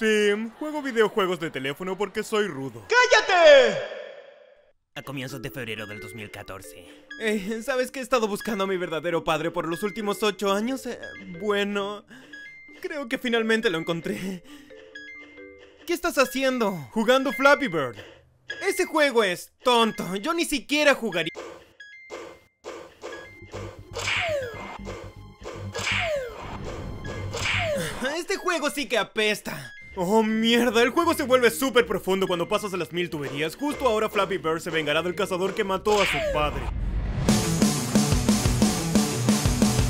Sí, juego videojuegos de teléfono porque soy rudo. ¡Cállate! A comienzos de febrero del 2014. ¿Sabes que he estado buscando a mi verdadero padre por los últimos 8 años? Bueno, creo que finalmente lo encontré. ¿Qué estás haciendo? Jugando Flappy Bird. Ese juego es tonto, yo ni siquiera jugaría. Este juego sí que apesta. Oh mierda, el juego se vuelve súper profundo cuando pasas a las 1000 tuberías. Justo ahora Flappy Bird se vengará del cazador que mató a su padre.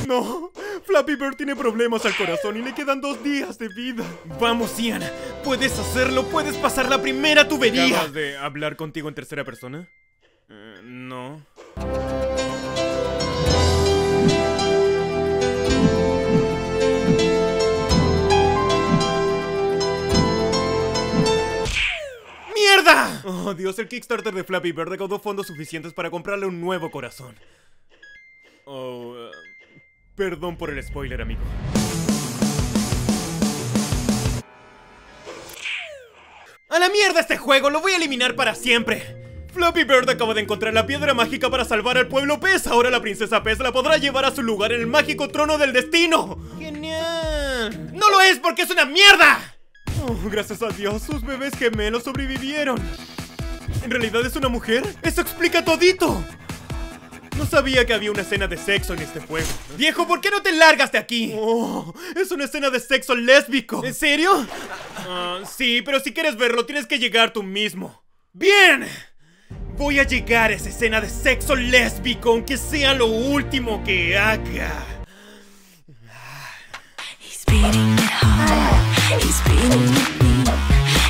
No, Flappy Bird tiene problemas al corazón y le quedan 2 días de vida. Vamos, Ian, puedes hacerlo, puedes pasar la primera tubería. ¿Acabas de hablar contigo en tercera persona? No. ¡Mierda! Oh Dios, el Kickstarter de Flappy Bird recaudó fondos suficientes para comprarle un nuevo corazón. Oh, perdón por el spoiler, amigo. ¡A la mierda este juego! ¡Lo voy a eliminar para siempre! Flappy Bird acaba de encontrar la piedra mágica para salvar al pueblo pez. Ahora la princesa pez la podrá llevar a su lugar en el mágico trono del destino. ¡Genial! ¡No lo es porque es una mierda! Oh, gracias a Dios, sus bebés gemelos sobrevivieron. ¿En realidad es una mujer? ¡Eso explica todito! No sabía que había una escena de sexo en este juego. ¡Viejo, ¿por qué no te largas de aquí? Oh, es una escena de sexo lésbico. ¿En serio? Sí, pero si quieres verlo, tienes que llegar tú mismo. ¡Bien! Voy a llegar a esa escena de sexo lésbico, aunque sea lo último que haga. He's beating at me.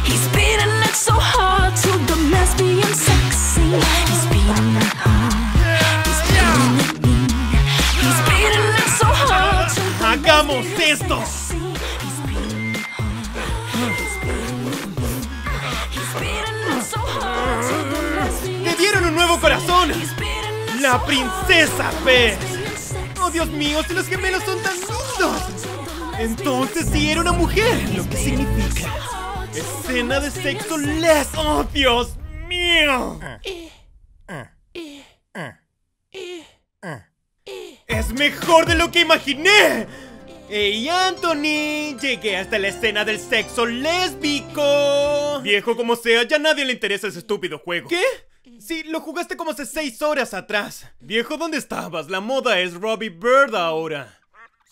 He's beating it so hard till the mess being sexy. He's beating it hard. He's beating at me. He's beating it so hard till the hagamos esto. He's beating it hard. He's beating at me. He's beating it so hard till the mess being sexy. ¡Te dieron un nuevo corazón! La princesa Pez. Oh Dios mío, si los gemelos son tan lindos. Entonces sí era una mujer, lo que significa escena de sexo les... ¡Oh, Dios mío! ¡Es mejor de lo que imaginé! ¡Hey, Anthony! Llegué hasta la escena del sexo lésbico. Viejo, como sea, ya a nadie le interesa ese estúpido juego. ¿Qué? Sí, lo jugaste como hace 6 horas atrás. Viejo, ¿dónde estabas? La moda es Robbie Bird ahora.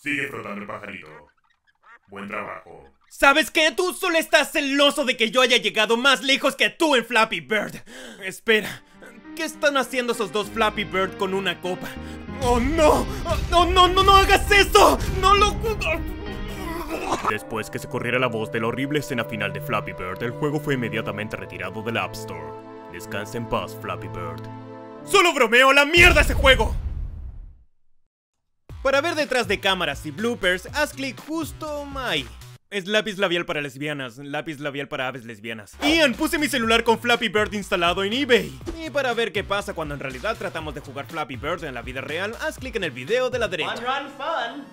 Sigue flotando el pajarito. Buen trabajo. ¿Sabes qué? Tú solo estás celoso de que yo haya llegado más lejos que tú en Flappy Bird. Espera, ¿qué están haciendo esos dos Flappy Bird con una copa? ¡Oh, no! ¡Oh, no, no, no, no hagas eso! ¡No lo... Después que se corriera la voz de la horrible escena final de Flappy Bird, el juego fue inmediatamente retirado del App Store. Descansa en paz, Flappy Bird. ¡Solo bromeo! ¡La mierda ese juego! Para ver detrás de cámaras y bloopers, haz clic justo ahí. Es lápiz labial para lesbianas, lápiz labial para aves lesbianas. Ian, puse mi celular con Flappy Bird instalado en eBay. Y para ver qué pasa cuando en realidad tratamos de jugar Flappy Bird en la vida real, haz clic en el video de la derecha. Fun run fun.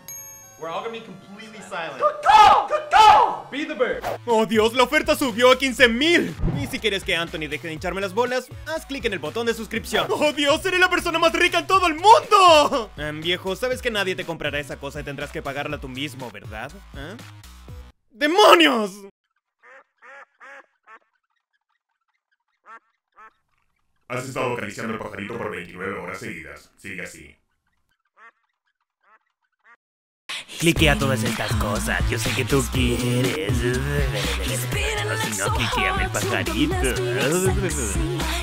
We're all gonna be completely silent. Good call! Good call! Be the bird. Oh Dios, la oferta subió a 15,000. Y si quieres que Anthony deje de hincharme las bolas, haz clic en el botón de suscripción. ¡Oh Dios! ¡Seré la persona más rica en todo el mundo! Viejo, sabes que nadie te comprará esa cosa y tendrás que pagarla tú mismo, ¿verdad? ¿Eh? ¡Demonios! Has estado acariciando al pajarito por 29 horas seguidas. Sigue así. Cliquea todas estas cosas, yo sé que tú quieres. Si no, cliqueame el pajarito.